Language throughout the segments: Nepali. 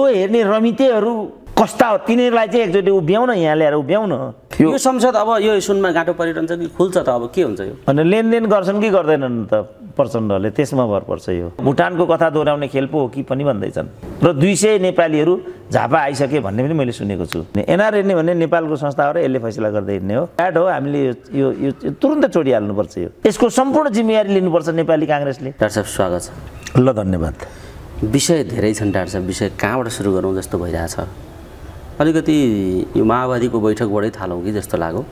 त्यो हेर्ने रमितेहरु कस्ता हो तिनीहरुलाई चाहिँ एकचोटी उभ्याउन यहाँ ल्याएर उभ्याउन यो संसद अब यो सुनमा गाटो परिरहन्छ कि खुल्छ त अब के हुन्छ यो अनि लेनदेन गर्छन् कि गर्दैनन् त प्रचण्डले त्यसमा भर पर्छ यो भुटानको कथा दोहोराउने खेल पो हो कि पनि भन्दैछन् र 200 नेपालीहरु झापा आइसके भन्ने पनि मैले सुनेको छु एनआरए भन्ने नेपालको संस्था हो र यसले फैसला गर्दै हिड्ने हो ब्याड हो हामीले यो यो तुरुन्तै छोडिहाल्नु पर्छ यो यसको सम्पूर्ण जिम्मेवारी लिनु पर्छ नेपाली कांग्रेसले डाक्टर साहब स्वागत छ ल धन्यवाद विषय धेरै छन् डाक्टर साहब विषय कहाँबाट सुरु गरौं जस्तो भइराछ अलिकति यो माओवादीको बैठकबाटै थालौं कि जस्तो लाग्यो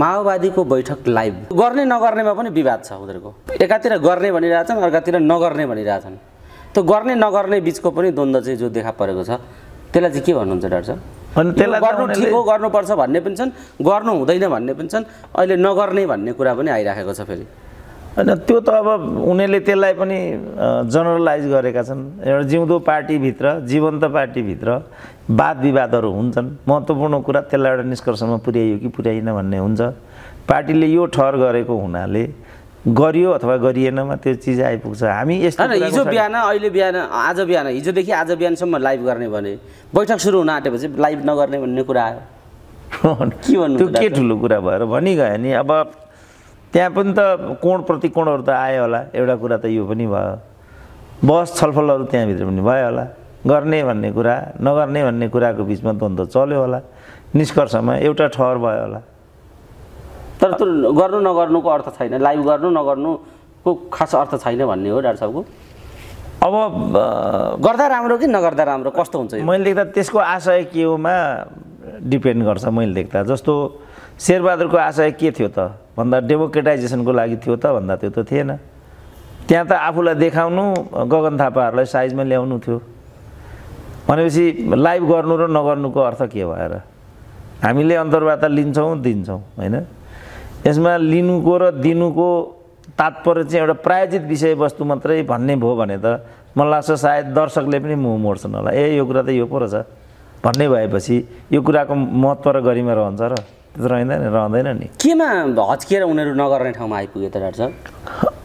माओवादीको बैठक लाइभ गर्ने नगर्नेमा पनि विवाद छ उनीहरुको एकातिर गर्ने भनिराछन् अर्कातिर नगर्ने भनिराछन् त गर्ने नगर्ने बीचको पनि द्वन्द चाहिँ जो देखा परेको छ त्यसलाई चाहिँ के भन्नुहुन्छ डाक्टर साहब अनि त्यसलाई गर्नु ठीक हो गर्नुपर्छ भन्ने पनि छन् गर्नु हुँदैन भन्ने पनि छन् अहिले नगर्ने भन्ने कुरा पनि आइराखेको छ फेरि अनि त्यो त अब उनीहरुले त्यसलाई पनि जनरलाइज गरेका छन् एउटा जिउँदो पार्टी भित्र जीवन्त पार्टी भित्र वाद विवादहरु हुन्छन् महत्त्वपूर्ण कुरा त्यसलाई एउटा निष्कर्षमा पुर्याइयो कि पुर्याइन भन्ने हुन्छ पार्टीले यो ठहर गरेको हुनाले गरियो अथवा गरिएनमा त्यो चीज आइपुग्छ हामी यस्तो हैन हिजो बिहान अहिले बिहान आज बिहान हिजो देखि आज बिहान सम्म लाइभ गर्ने भने बैठक सुरु हुन आटेपछि लाइभ नगर्ने भन्ने कुरा आयो के भन्नु त्यो के ठुलो कुरा भएर भनि गयो नि अब त्यहाँ पनि त कोण प्रतिकोणहरु त आयो होला एउटा कुरा त यो पनि भयो बस छलफलहरु त्यहाँ भित्र पनि भयो होला गर्ने भन्ने कुरा नगर्ने भन्ने कुराको बीचमा द्वन्द चल्यो होला निष्कर्षमा एउटा ठहर भयो होला तर त्यो गर्नु नगर्नुको अर्थ छैन लाइभ गर्नु नगर्नुको खास अर्थ छैन भन्ने हो डाक्टर साहबको अब गर्दा राम्रो कि नगर्दा राम्रो कस्तो हुन्छ मैले देख्दा त्यसको आशय के होमा डिपेन्ड गर्छ मैले देख्दा जस्तो शेरबहादुरको आशय के थियो त भन्दा डेमोक्रेटाइजेसनको लागि थियो त भन्दा त्यो त थिएन त्यहाँ त आफुलाई देखाउनु गगन थापाहरुलाई साइजमा ल्याउनु थियो भनेपछि लाइभ गर्नु र नगर्नुको अर्थ के भएर हामीले अन्तर्वार्ता लिन्छौं दिन्छौं हैन यसमा लिनुको र दिनुको तात्पर्य चाहिँ एउटा प्रायोजित विषयवस्तु मात्रै भन्ने भो भने त मलाई लाग्छ सायद दर्शकले पनि मुह मोड्छन् होला ए यो कुरा त यो पो रहेछ भन्ने भएपछि यो कुराको महत्त्व र गरिमा रहन्छ र त्यो रहँदैन रहँदैन नि केमा हच्किएर उनीहरु नगर्ने ठाउँमा आइपुगे त डाक्टर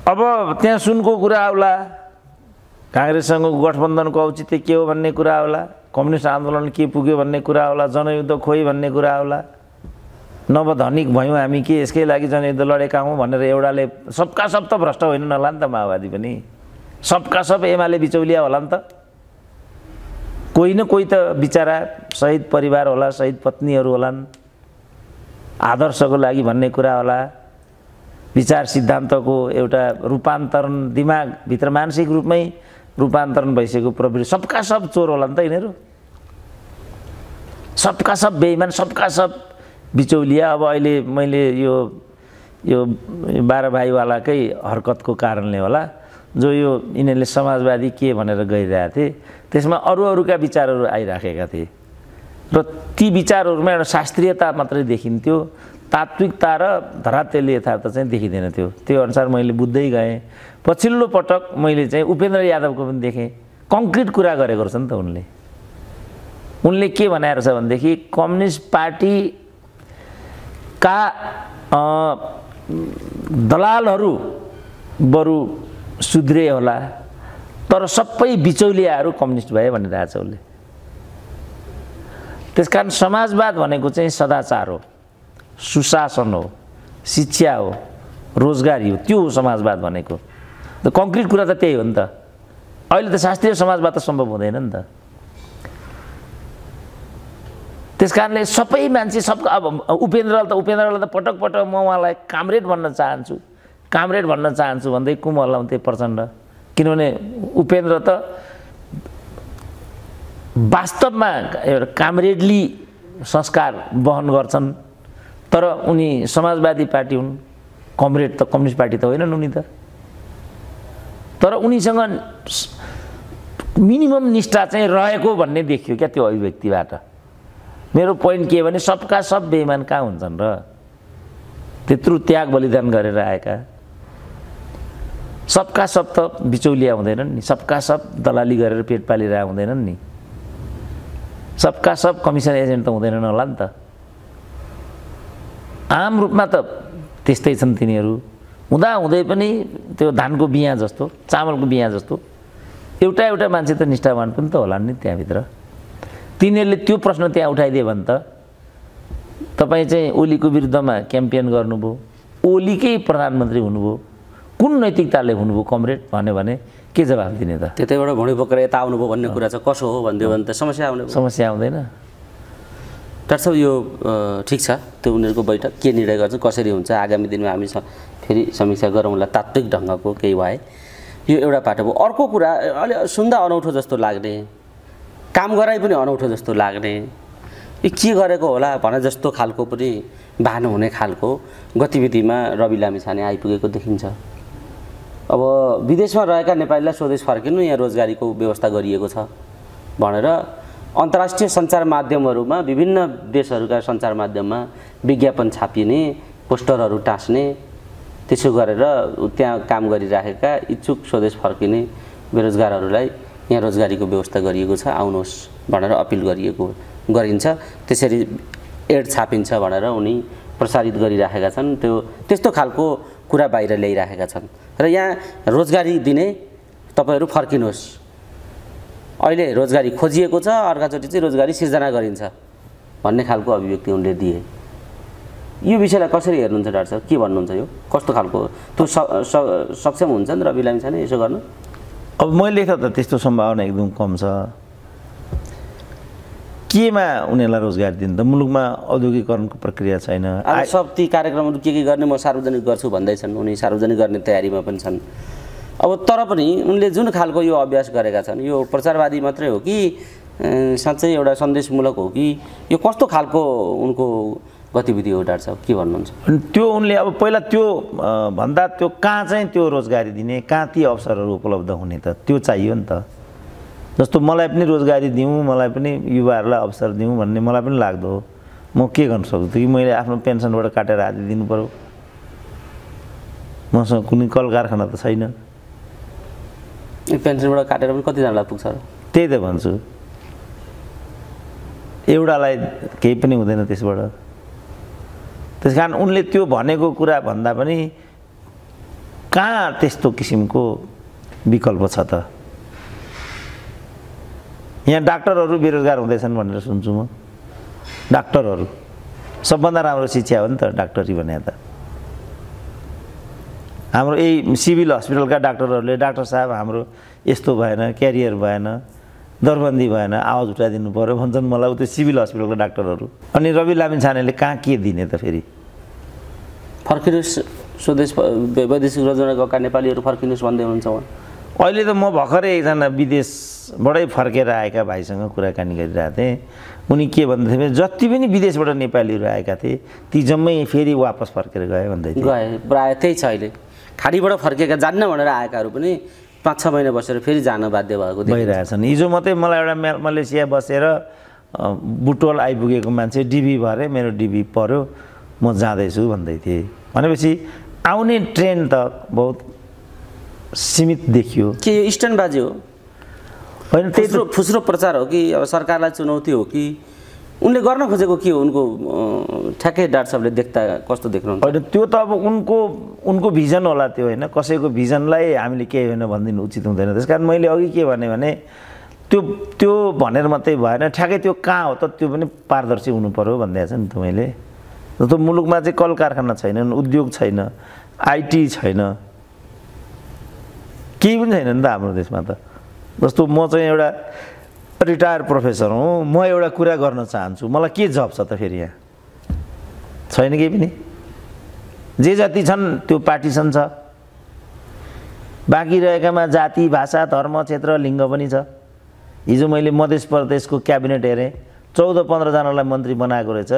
साहब अब त्यहाँ सुनको कुरा आउला कांग्रेससँग गठबन्धनको औचित्य के हो भन्ने कुरा आउला कम्युनिस्ट आन्दोलन के पुग्यो भन्ने कुरा आउला जनयुद्ध खोइ भन्ने कुरा आउला नव धनिक भयौं हामी के यसकै लागि जनयुद्ध लडेका हौं भनेर एउटाले सबका सब त भ्रष्ट होइन नला नि त माओवादी पनि सबका सब एमाले बिचौलिया होला नि त कोही न कोही त बिचारा शहीद परिवार होला शहीद पत्नीहरु होलान् आदर्शको लागि भन्ने कुरा होला विचार सिद्धान्तको एउटा रूपान्तरण दिमाग भित्र मानसिक रूपमै रूपान्तरण भइसकेको प्रवृत्ति सबका सब चोर होला नि त यिनीहरु सबका सब बेईमान सबका सब बिचौलिया अब अहिले मैले यो यो 12 भाइवालाकै हरकतको कारणले होला जो यो यिनीहरुले समाजवादी के भनेर गइरहेका थिए त्यसमा अरु अरुका विचारहरु आइराखेका थिए र ती विचारहरुमा एउटा शास्त्रीयता मात्रै देखिन्थ्यो तात्विकता र धरातलीय यथार्थ चाहिँ देखिदैन थियो त्यो अनुसार मैले बुझ्दै गए पछिल्लो पटक मैले चाहिँ उपेन्द्र यादवको पनि देखे कंक्रिट कुरा गरेको रहेछ नि त उनले उनले के भनेको छ भनेदेखि कम्युनिस्ट पार्टी का दलालहरु बरु सुध्रे होला तर सबै बिचौलियाहरु कम्युनिस्ट भए भनिरहेछ उनले त्यसकारण समाजवाद भनेको चाहिँ सदाचार हो सुशासन हो शिक्षा हो रोजगारी हो त्यो हो समाजवाद भनेको त कंक्रिट कुरा त त्यही हो नि त अहिले त शास्त्रीय समाजवाद त सम्भव हुँदैन नि त त्यसकारणले सबै मान्छे सबका अब उपेन्द्रलाई त पटक पटक म उहाँलाई कामरेड भन्न चाहन्छु भन्दै कुमहलाउँथे प्रचण्ड किनभने उपेन्द्र त वास्तवमा एउटा कामरेडली संस्कार बहन गर्छन् तर उनी समाजवादी पार्टी हुन् कमरेड त कम्युनिस्ट पार्टी त होइनन् उनी त तर उनीसँग मिनिमम निष्ठा चाहिँ रहेको भन्ने देखियो क्या त्यो अभिव्यक्तिबाट मेरो प्वाइन्ट के भने सबका सब बेईमान कहाँ हुन्छन् र त्यत्रो त्याग बलिदान गरेर आएका सबका सब त बिचौलिया हुँदैनन् नि सबका सब दलाली गरेर पेट पालिरा हुँदैनन् नि सबका सब कमिसन एजेन्ट त हुँदैनन् होला नि त आम रूपमा त त्यस्तै छन् तिनीहरु हुँदा हुँदै पनि त्यो धानको बिया जस्तो चामलको बिया जस्तो एउटा मान्छे त निष्ठावान पनि त होला नि त्यहाँ भित्र तिनीहरुले त्यो प्रश्न त्यहाँ उठाइदिए भने त तपाई चाहिँ ओलीको विरुद्धमा क्याम्पेन गर्नुभयो, ओलीकै प्रधानमन्त्री हुनुभयो, कुन नैतिकताले हुनुभयो कमरेड भन्यो भने के जवाफ दिने त? त्यतैबाट भुँडी बोकेर यता आउनुभयो भन्ने कुरा चाहिँ कसो हो भन्दियो भने त समस्या आउँदैन। डाक्टर साहब यो ठीक छ, त्यो उनीहरुको बैठक के निर्णय गर्छ, कसरी हुन्छ, आगामी दिनमा हामी फेरि समीक्षा गरौँला तात्विक ढंगको केही भए। यो एउटा पाटो हो। अर्को कुरा अलि सुन्दा अनौठो जस्तो लाग्ने, काम गराइ पनि अनौठो जस्तो लाग्ने, यो के गरेको होला भने जस्तो खालको पनि बहाना हुने खालको गतिविधिमा रवि लामिछाने आइपुगेको देखिन्छ। अब विदेशमा रहेका नेपालीलाई स्वदेश फर्किनु, यहाँ रोजगारीको व्यवस्था गरिएको छ भनेर अन्तर्राष्ट्रिय सञ्चार माध्यमहरूमा विभिन्न देशहरूका सञ्चार माध्यममा विज्ञापन छापिने, पोस्टरहरू टास्ने, त्यसो गरेर त्यहाँ काम गरिराखेका इच्छुक स्वदेश फर्किने बेरोजगारहरूलाई यहाँ रोजगारीको व्यवस्था गरिएको छ, आउनुहोस् भनेर अपिल गरिन्छ। त्यसरी एड छापिन्छ भनेर उनी प्रसारित गरिराखेका छन्, त्यस्तो खालको कुरा बाहिर ल्याइराखेका छन्। र यहाँ रोजगारी दिने, तपाईहरु फर्किनुहोस्, अहिले रोजगारी खोजिएको छ, अर्काचोटि चाहिँ रोजगारी सिर्जना गरिन्छ भन्ने खालको अभिव्यक्ति उनले दिए। यो विषयलाई कसरी हेर्नुहुन्छ डाक्टर साहब, के भन्नुहुन्छ? यो कस्तो खालको त्यो सक्षम हुन्छन् रवि लामिछाने यसो गर्न? अब मैले लेख्दा त त्यस्तो सम्भावना एकदम कम छ। केमा उनीहरूलाई रोजगार दिनु त? मुलुकमा औद्योगिकरणको प्रक्रिया छैन। सब ती कार्यक्रमहरू के गर्ने म सार्वजनिक गर्छु भन्दैछन्, उनी सार्वजनिक गर्ने तयारीमा पनि छन्। अब तर पनि उनले जुन खालको यो अभ्यास गरेका छन्, यो प्रचारवादी मात्रै हो कि साँच्चै एउटा सन्देशमूलक हो कि यो कस्तो खालको उनको गतिविधि हो डाक्टर साहब, के भन्नुहुन्छ? त्यो उनले अब पहिला त्यो भन्दा त्यो कहाँ चाहिँ त्यो रोजगारी दिने, कहाँ ती अवसरहरू उपलब्ध हुने त त्यो चाहियो नि त। जस्तो मलाई पनि रोजगारी दिउँ, मलाई पनि युवाहरूलाई अवसर दिउँ भन्ने मलाई पनि लाग्दो हो। म के गर्न सक्छु कि मैले आफ्नो पेन्सनबाट काटेर हाती दिनु पर्यो? मसँग कुनै कल कारखाना त छैन। पेन्सनबाट काटेर पनि कतिजनालाई पुग्छ र? त्यही त भन्छु, एउटालाई केही पनि हुँदैन त्यसबाट। त्यसकारण उनले त्यो भनेको कुरा भन्दा पनि कहाँ त्यस्तो किसिमको विकल्प छ त? यहाँ डाक्टरहरू बेरोजगार हुँदैछन् भनेर सुन्छु म। डाक्टरहरू सबभन्दा राम्रो शिक्षा हो नि त डाक्टरी भने त। हाम्रो यही सिभिल हस्पिटलका डाक्टरहरूले डाक्टर साहब हाम्रो यस्तो भएन, क्यारियर भएन, दरबन्दी भएन, आवाज उठाइदिनु पर्यो भन्छन् मलाई उतै सिभिल हस्पिटलको डाक्टरहरू। अनि रवि लामिछानेले कहाँ के दिने त? फेरि फर्किनुहोस्, स्वदेश वैदेशिक रोजगार गएका नेपालीहरू फर्किनुहोस् भन्दै हुनुहुन्छ उहाँ। अहिले त म भर्खरै एकजना विदेशबाटै फर्केर आएका भाइसँग कुराकानी गरिरहेको थिएँ। उनी के भन्दै थिए, जति पनि विदेशबाट नेपालीहरू आएका थिए ती जम्मै फेरि वापस फर्केर गए भन्दै थिए। गए प्राय त्यही छ। अहिले खाडीबाट फर्केका, जान्न भनेर आएकाहरू पनि 5-6 महिना बसेर फेरि जान बाध्य भएको भइरहेछन्। हिजो मात्रै मलाई एउटा मलेसिया बसेर बुटोल आइपुगेको मान्छे डिबी भएर मेरो डिबी पर्यो, म जाँदैछु भन्दै थिएँ। भनेपछि आउने ट्रेन त बहुत सीमित देखियो। के यो स्टन्टबाजी हो? होइन, तेस्रो फुस्रो प्रचार हो कि अब सरकारलाई चुनौती हो कि उनले गर्न खोजेको के हो? उनको ठ्याक्कै डाक्टर साहबले देख्दा कस्तो देख्नुहुन्छ? होइन, त्यो त अब उनको भिजन होला त्यो। होइन, कसैको भिजनलाई हामीले केही होइन भनिदिनु उचित हुँदैन। त्यसकारण मैले अघि के भने त्यो भनेर मात्रै भएन, ठ्याक्कै त्यो कहाँ हो त त्यो पनि पारदर्शी हुनु पर्यो भनिदिएको छ नि त मैले। जस्तो मुलुकमा चाहिँ कल कारखाना छैनन्, उद्योग छैन, आइटी छैन, केही पनि छैन नि त हाम्रो देशमा त। जस्तो म चाहिँ एउटा रिटायर प्रोफेसर हो, म एउटा कुरा गर्न चाहन्छु, मलाई के जब छ त? फेरि यहाँ छैन केही पनि। जे जति छन् त्यो पार्टिसन छ, बाँकी रहेकामा जाति, भाषा, धर्म, क्षेत्र, लिङ्ग पनि छ। हिजो मैले मध्य प्रदेशको क्याबिनेट हेरेँ, 14-15 जनालाई मन्त्री बनाएको रहेछ,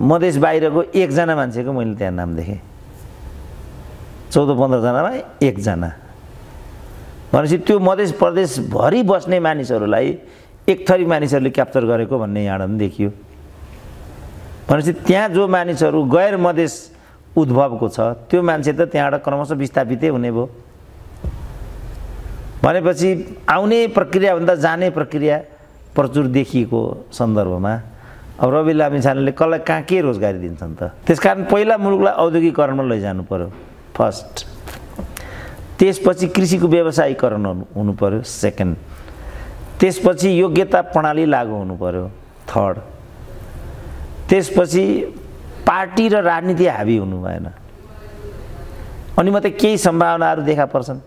मधेस बाहिरको 1जना मान्छेको मैले त्यहाँ नाम देखेँ। 14-15 जनामा 1जना। भनेपछि त्यो मधेस प्रदेशभरि बस्ने मानिसहरूलाई एक थरी मानिसहरूले क्याप्चर गरेको भन्ने यहाँ पनि देखियो। भनेपछि त्यहाँ जो मानिसहरू गैर मधेस उद्भवको छ त्यो मान्छे त त्यहाँबाट क्रमशः विस्थापितै हुने भयो। भनेपछि आउने प्रक्रियाभन्दा जाने प्रक्रिया प्रचुर देखिएको सन्दर्भमा अब रवि लामिछानेले कसलाई कहाँ के रोजगारी दिन्छन् त? त्यसकारण पहिला मुलुकलाई औद्योगिकरणमा लैजानु पर्यो फर्स्ट, त्यसपछि कृषिको व्यवसायीकरण हुनु पर्यो सेकेन्ड, त्यसपछि योग्यता प्रणाली लागू हुनु पर्यो। थर्ड, त्यसपछि पार्टी र राजनीति हावी हुनु भएन। अनि मात्र केही सम्भावनाहरू देखा पर्छन्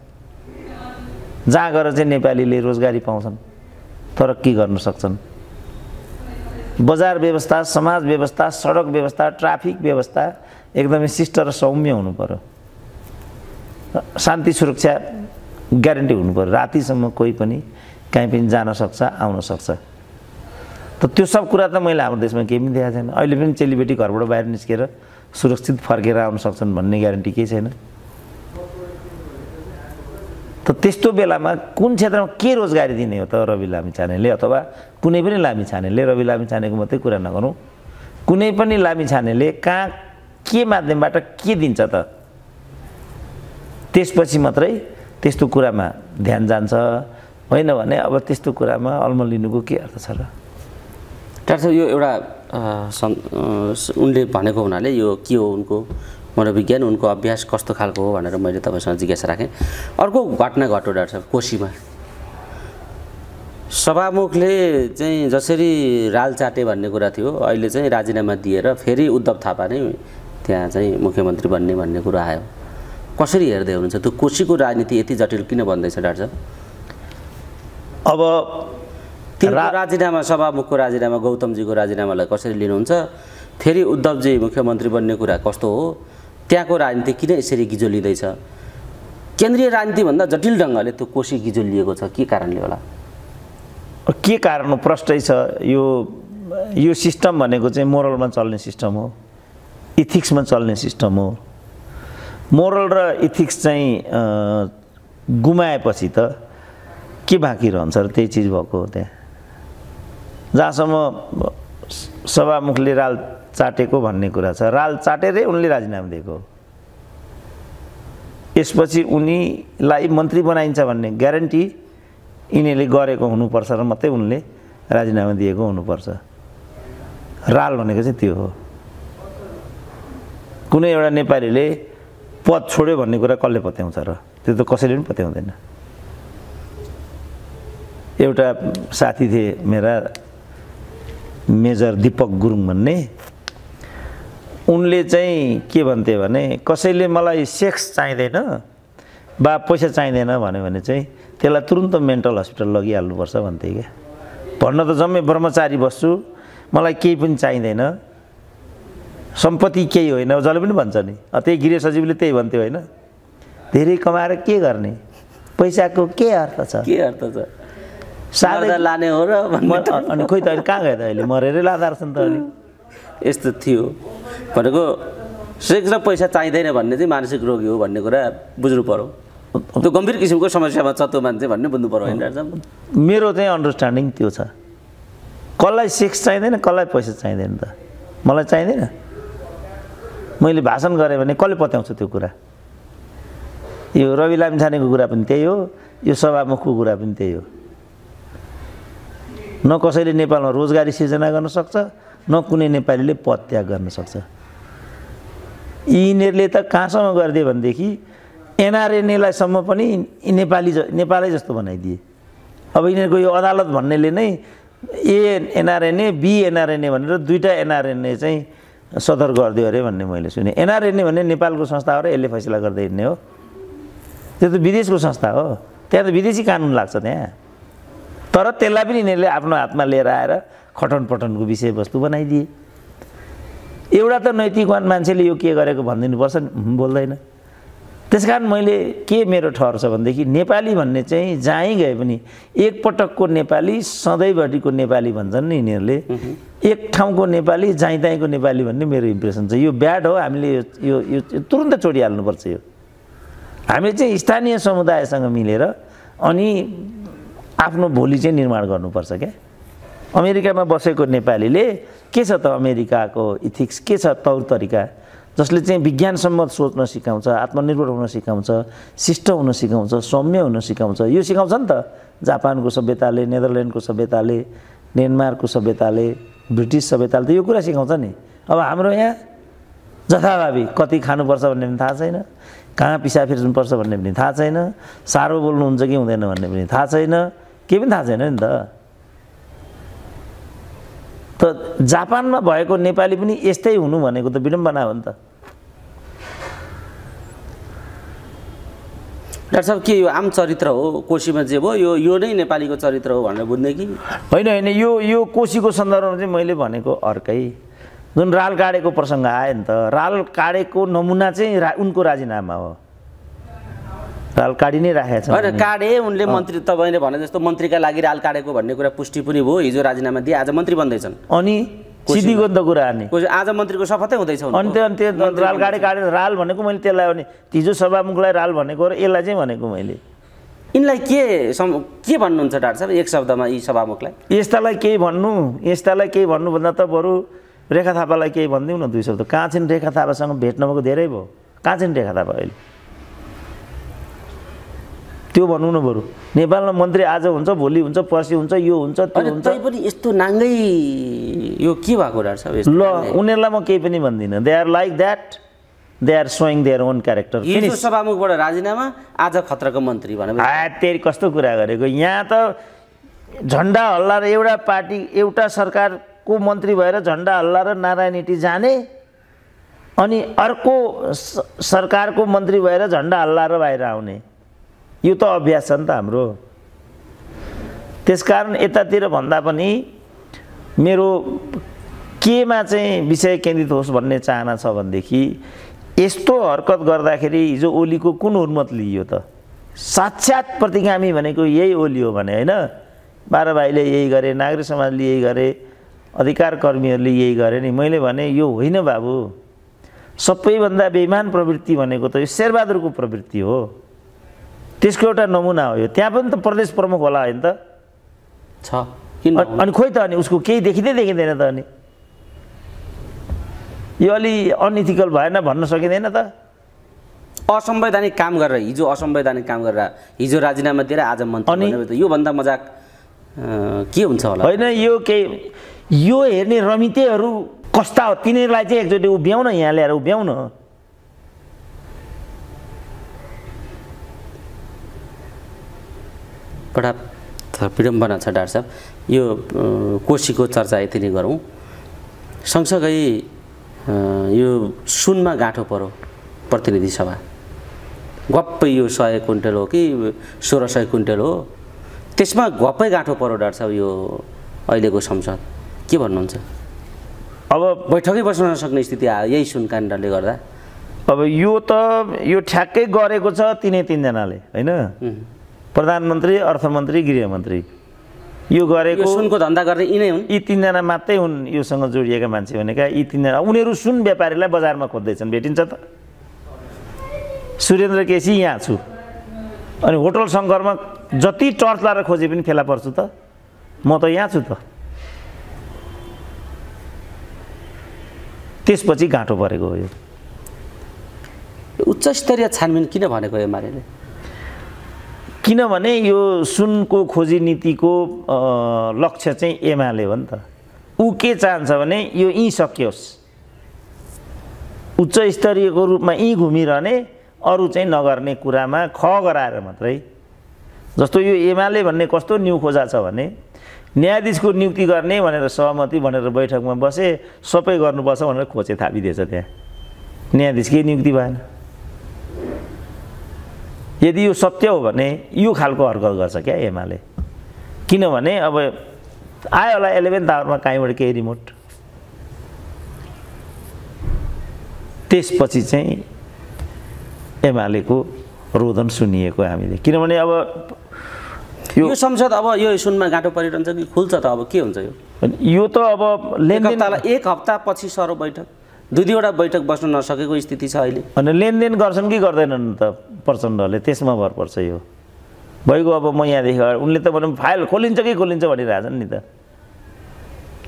जहाँ गएर चाहिँ नेपालीले रोजगारी पाउँछन्, तरक्की गर्न सक्छन्। बजार व्यवस्था, समाज व्यवस्था, सडक व्यवस्था, ट्राफिक व्यवस्था एकदमै शिष्ट र सौम्य हुनु पर्यो। शान्ति सुरक्षा ग्यारेन्टी हुनु पर्यो। रातिसम्म कोही पनि कहीँ पनि जान सक्छ, आउन सक्छ। त त्यो सब कुरा त मैले हाम्रो देशमा केही पनि देखाएको छैन। अहिले पनि चेलीबेटी घरबाट बाहिर निस्केर सुरक्षित फर्केर आउन सक्छन् भन्ने ग्यारेन्टी केही छैन। त त्यस्तो बेलामा कुन क्षेत्रमा के रोजगारी दिने हो त? रवि लामिछानेले अथवा कुनै पनि लामिछानेले, रवि लामिछानेको मात्रै कुरा नगरौँ, कुनै पनि लामिछानेले कहाँ के माध्यमबाट के दिन्छ त? त्यसपछि मात्रै त्यस्तो कुरामा ध्यान जान्छ। होइन भने अब त्यस्तो कुरामा अल्मलिनुको के अर्थ छ र? डाक्टर साहब, यो एउटा उनले भनेको हुनाले यो के हो उनको मनोविज्ञान, उनको अभ्यास कस्तो खालको हो भनेर मैले तपाईँसँग जिज्ञासा राखेँ। अर्को घटना घट्यो डाक्टर साहब, कोशीमा सभामुखले चाहिँ जसरी राल चाटे भन्ने कुरा थियो, अहिले चाहिँ राजीनामा दिएर फेरि उद्धव थापा नै त्यहाँ चाहिँ मुख्यमन्त्री बन्ने भन्ने कुरा आयो। कसरी हेर्दै हुनुहुन्छ त्यो कोशीको राजनीति यति जटिल किन बन्दैछ डाक्टर साहब? अब राजीनामा, सभामुखको राजीनामा, गौतमजीको राजीनामालाई कसरी लिनुहुन्छ? फेरि उद्धवजी मुख्यमन्त्री बन्ने कुरा कस्तो हो? त्यहाँको राजनीति किन यसरी गिजोलिँदैछ? केन्द्रीय राजनीतिभन्दा जटिल ढङ्गले त्यो कोशी गिजोलिएको छ, के कारणले होला? के कारण प्रष्टै छ। यो सिस्टम भनेको चाहिँ मोरलमा चल्ने सिस्टम हो, इथिक्समा चल्ने सिस्टम हो। मोरल र इथिक्स चाहिँ गुमाएपछि त के बाँकी रहन्छ र? त्यही चिज भएको हो। त्यहाँ जहाँसम्म सभामुखले राल चाटेको भन्ने कुरा छ, राल चाटेरै उनले राजीनामा दिएको। यसपछि उनीलाई मन्त्री बनाइन्छ भन्ने ग्यारेन्टी यिनीहरूले गरेको हुनुपर्छ र मात्रै उनले राजीनामा दिएको हुनुपर्छ। राल भनेको चाहिँ त्यो हो। कुनै एउटा नेपालीले पद छोड्यो भन्ने कुरा कसले पत्याउँछ र? त्यो त कसैले पनि पत्याउँदैन। एउटा साथी थिए मेरा, मेजर दीपक गुरुङ भन्ने, उनले चाहिँ के भन्थे भने कसैले मलाई सेक्स चाहिँदैन बा पैसा चाहिँदैन भन्यो भने चाहिँ त्यसलाई तुरुन्त मेन्टल हस्पिटल लगिहाल्नुपर्छ भन्थे क्या। भन्न त जम्मै ब्रह्मचारी बस्छु, मलाई केही पनि चाहिँदैन, सम्पत्ति केही होइन, जसले पनि भन्छ नि। त्यही गृह सचिवले त्यही भन्थ्यो होइन, धेरै कमाएर के गर्ने, पैसाको के अर्थ छ, के अर्थ छ, सादा लाने हो र? अनि खोइ त अहिले कहाँ गयो त? अहिले मरेरै लाँदा रहेछन् त। अनि यस्तो थियो भनेको सेक्स र पैसा चाहिँदैन भन्ने चाहिँ मानसिक रोगी हो भन्ने कुरा बुझ्नु पर्यो। त्यो गम्भीर किसिमको समस्यामा छ त्यो मान्छे भन्ने बुझ्नु पर्यो। मेरो चाहिँ अन्डरस्ट्यान्डिङ त्यो छ। कसलाई सेक्स चाहिँदैन, कसलाई पैसा चाहिँदैन त? मलाई चाहिँदैन। मैले भाषण गरेँ भने कसले पत्याउँछ त्यो कुरा? यो रवि लामिछानेको कुरा पनि त्यही हो, यो सभामुखको कुरा पनि त्यही हो। न कसैले नेपालमा रोजगारी सिर्जना गर्न सक्छ, न कुनै नेपालीले पद त्याग गर्न सक्छ। यिनीहरूले त कहाँसम्म गरिदिए भनेदेखि एनआरएनएलाईसम्म पनि नेपालै जस्तो बनाइदिए। अब यिनीहरूको यो अदालत भन्नेले नै एएनआरएनए, बीएनआरएनए भनेर दुईवटा एनआरएनए चाहिँ सदर गरिदियो अरे भन्ने मैले सुने। एनआरएनए भन्ने नेपालको संस्था हो र यसले फैसला गर्दै हिँड्ने हो। त्यो त विदेशको संस्था हो, त्यहाँ त विदेशी कानुन लाग्छ त्यहाँ। तर त्यसलाई पनि यिनीहरूले आफ्नो हातमा लिएर आएर खटन पटनको विषयवस्तु बनाइदिए। एउटा त नैतिकवान मान्छेले यो के गरेको भनिदिनुपर्छ, बोल्दैन। त्यसकारण मैले के मेरो ठहर छ भनेदेखि नेपाली भन्ने चाहिँ जहीँ गए पनि एकपटकको नेपाली, सधैँभरिको नेपाली भन्छन् नि यिनीहरूले, एक ठाउँको नेपाली, जहीँ तहीँको नेपाली भन्ने मेरो इम्प्रेसन छ। यो ब्याड हो, हामीले यो यो तुरुन्तै छोडिहाल्नुपर्छ। यो हामीले चाहिँ स्थानीय समुदायसँग मिलेर अनि आफ्नो भोलि चाहिँ निर्माण गर्नुपर्छ क्या। अमेरिकामा बसेको नेपालीले के छ त? अमेरिकाको इथिक्स के छ, तौर तरिका जसले चाहिँ विज्ञानसम्मत सोच्न सिकाउँछ, आत्मनिर्भर हुन सिकाउँछ, शिष्ट हुन सिकाउँछ, सौम्य हुन सिकाउँछ। यो सिकाउँछ नि त जापानको सभ्यताले, नेदरल्यान्डको सभ्यताले, डेनमार्कको सभ्यताले, ब्रिटिस सभ्यताले त यो कुरा सिकाउँछ नि। अब हाम्रो यहाँ जथाभावी कति खानुपर्छ भन्ने पनि थाहा छैन, कहाँ पिसाब फेर्नुपर्छ भन्ने पनि थाहा छैन, साह्रो बोल्नुहुन्छ कि हुँदैन भन्ने पनि थाहा छैन, केही थाहा छैन नि त त जापानमा भएको नेपाली पनि यस्तै हुनु भनेको त विडम्बना हो नि त। डाक्टर साहब के यो आम चरित्र हो, कोशीमा जे भयो यो यो नै नेपालीको चरित्र हो भनेर बुझ्ने कि होइन? होइन, यो यो कोशीको सन्दर्भमा चाहिँ मैले भनेको अर्कै, जुन राल काडेको प्रसङ्ग आयो नि त, राल काडेको नमुना चाहिँ उनको राजीनामा हो, राल काडी नै राखेको छ। होइन काडे उनले मन्त्री, तपाईँले भने जस्तो मन्त्रीका लागि राल काडेको भन्ने कुरा पुष्टि पनि भयो, हिजो राजीनामा दिए आज मन्त्री बन्दैछन्। अनि सिद्धिको त कुरा नि आज मन्त्रीको शपथै हुँदैछ। अनि त्यो राल गाडी काटेर राल भनेको मैले त्यसलाई भने हिजो सभामुखलाई राल भनेको र यसलाई चाहिँ भनेको मैले यिनलाई के भन्नुहुन्छ डाक्टर साहब एक शब्दमा यी सभामुखलाई? यस्तालाई केही भन्नु, यस्तालाई केही भन्नुभन्दा त बरु रेखा थापालाई केही भनिदिउँ न दुई शब्द। कहाँ चाहिँ रेखा थापासँग भेट्न भएको धेरै भयो, कहाँ चाहिँ रेखा थापा अहिले त्यो भन्नु न बरु। नेपालमा मन्त्री आज हुन्छ भोलि हुन्छ पर्सि हुन्छ यो हुन्छ त्यो हुन्छ, तै पनि यस्तो नाङ्गै यो के भएको रहेछ? ल उनीहरुलाई म केही पनि भन्दिनँ, they are like that, they are showing their own character. यो सभामुखबाट राजीनामा आज खतराको मन्त्री भनेर तेरी कस्तो कुरा गरेको? यहाँ त झण्डा हल्ला र एउटा पार्टी एउटा सरकारको मन्त्री भएर झण्डा हल्ला र नारायणटी जाने, अनि अर्को सरकारको मन्त्री भएर झण्डा हल्ला र बाहिर आउने, यो त अभ्यास छ नि त हाम्रो। त्यसकारण यतातिर भन्दा पनि मेरो केमा चाहिँ विषय केन्द्रित होस् भन्ने चाहना छ भनेदेखि यस्तो हरकत गर्दाखेरि हिजो ओलीको कुन हुर्मत लियो त? साक्षात् प्रतिगामी भनेको यही ओली हो भने होइन, बाह्र भाइले यही गरे, नागरिक समाजले यही गरे, अधिकार कर्मीहरूले यही गरे नि। मैले भने यो होइन बाबु, सबैभन्दा बेइमान प्रवृत्ति भनेको त यो शेरबहादुरको प्रवृत्ति हो, त्यसको एउटा नमुना हो यो। त्यहाँ पनि त प्रदेश प्रमुख होला होइन त छ, अनि खोइ त अनि उसको केही देखिँदै देखिँदैन त, अनि यो अलि अनइथिकल भएन भन्न सकिँदैन त? असंवैधानिक काम गरेर हिजो असंवैधानिक काम गरेर हिजो राजीनामा दिएर आज मन्त्री बन्यो, यो भन्दा मजाक के हुन्छ होला? होइन यो केही यो हेर्ने रमितेहरू कस्ता हो तिनीहरूलाई चाहिँ एकचोटि उभ्याउन, यहाँ ल्याएर उभ्याउन। बडा विडम्बना छ डाक्टर साहब, यो कोशीको चर्चा यति नै गरौँ। सँगसँगै यो सुनमा गाँठो पर्यो, प्रतिनिधि सभा गप्पै यो 100 क्विन्टल हो कि 1600 क्विन्टल हो, त्यसमा गप्पै गाँठो पर्यो डाक्टर साहब। यो अहिलेको संसद के भन्नुहुन्छ? अब बैठकै बस्न नसक्ने स्थिति आयो यही सुन काण्डले गर्दा। अब यो त यो ठ्याक्कै गरेको छ तिनजनाले होइन, प्रधानमन्त्री, अर्थमन्त्री, गृहमन्त्री, यो गरेको सुनको धन्दा गर्ने यिनै हुन्, यी तिनजना मात्रै हुन् योसँग जोडिएका मान्छे भनेका। यी तिनजना उनीहरू सुन व्यापारीलाई बजारमा खोज्दैछन्, भेटिन्छ त? सुरेन्द्र केसी यहाँ छु, अनि होटल शङ्करमा जति टर्च लाएर खोजे पनि फेला पर्छु त, म त यहाँ छु त। त्यसपछि गाँठो परेको हो यो। उच्च स्तरीय छानबिन किन भनेको एमालेले? किनभने यो सुनको खोजी नीतिको लक्ष्य चाहिँ एमाले हो नि त। ऊ के चाहन्छ भने यो यहीँ सकियोस्, उच्च स्तरीयको रूपमा यहीँ घुमिरहने, अरू चाहिँ नगर्ने कुरामा ख गराएर मात्रै। जस्तो यो एमाले भन्ने कस्तो न्यु खोजा छ भने न्यायाधीशको नियुक्ति गर्ने भनेर सहमति भनेर बैठकमा बसे, सबै गर्नुपर्छ भनेर खोजे थापिदिएछ, त्यहाँ न्यायाधीशकै नियुक्ति भएन। यदि यो सत्य हो भने यो खालको हरकत गर्छ क्या एमाले, किनभने अब आयो होला 11th आवरमा कहीँबाट केही रिमोट। त्यसपछि चाहिँ एमालेको रोदन सुनिएको हामीले, किनभने अब यो संसद अब यो सुनमा गाँठो परिरहन्छ कि खुल्छ त? अब के हुन्छ यो? यो त अब लेनदेन, एक हप्ता पछि सरो बैठक, दुई दुईवटा बैठक बस्न नसकेको स्थिति छ अहिले। अनि लेनदेन गर्छन् कि गर्दैनन् त प्रचण्डले, त्यसमा भर पर्छ यो भइगयो। अब म यहाँदेखि उनले त भनौँ फाइल खोलिन्छ कि खोलिन्छ भनिरहेछन् नि त,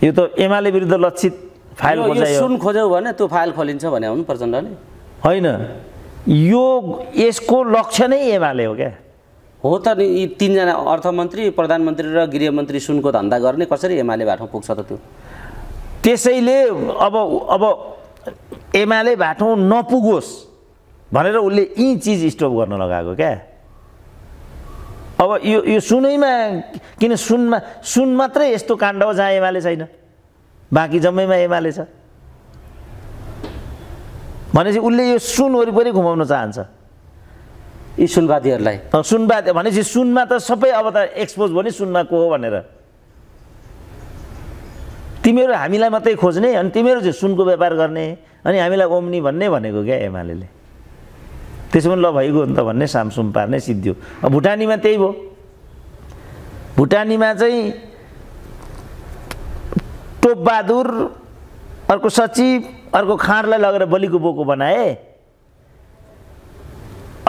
यो त एमाले विरुद्ध लक्षित फाइल खोजायो। सुन खोज्यौ भने त्यो फाइल खोलिन्छ भने हुन् प्रचण्डले? होइन, यो यसको लक्ष्य नै एमाले हो क्या। हो त यी तिनजना अर्थमन्त्री, प्रधानमन्त्री र गृहमन्त्री सुनको धन्दा गर्ने, कसरी एमाले बाटो पुग्छ त त्यो? त्यसैले अब एमाले बाटो नपुगोस् भनेर उसले यी चिज स्टप गर्न लगाएको क्या। अब यो सुनैमा किन सुन मात्रै यस्तो काण्ड हो जहाँ एमाले छैन, बाकी जम्मैमा एमाले छ भनेपछि उले यो सुन वरिपरि घुमाउन चाहन्छ यी सुनवादीहरुलाई। सुनवाद भनेपछि सुनमा त सबै अब त एक्सपोज भयो नि, सुनमा को हो भनेर तिमीहरु हामीलाई मात्रै खोज्ने अनि तिमीहरु चाहिँ सुनको व्यापार गर्ने अनि हामीलाई ओम्नी भन्ने भनेको के एमालेले। त्यसो ल भइगयो नि त भन्ने सामसुम पार्ने सिद्धियो। अब भुटानीमा त्यही भयो, भुटानीमा चाहिँ टोपबहादुर अर्को सचिव अर्को खाँडलाई लगेर बलिको बोको बनाए,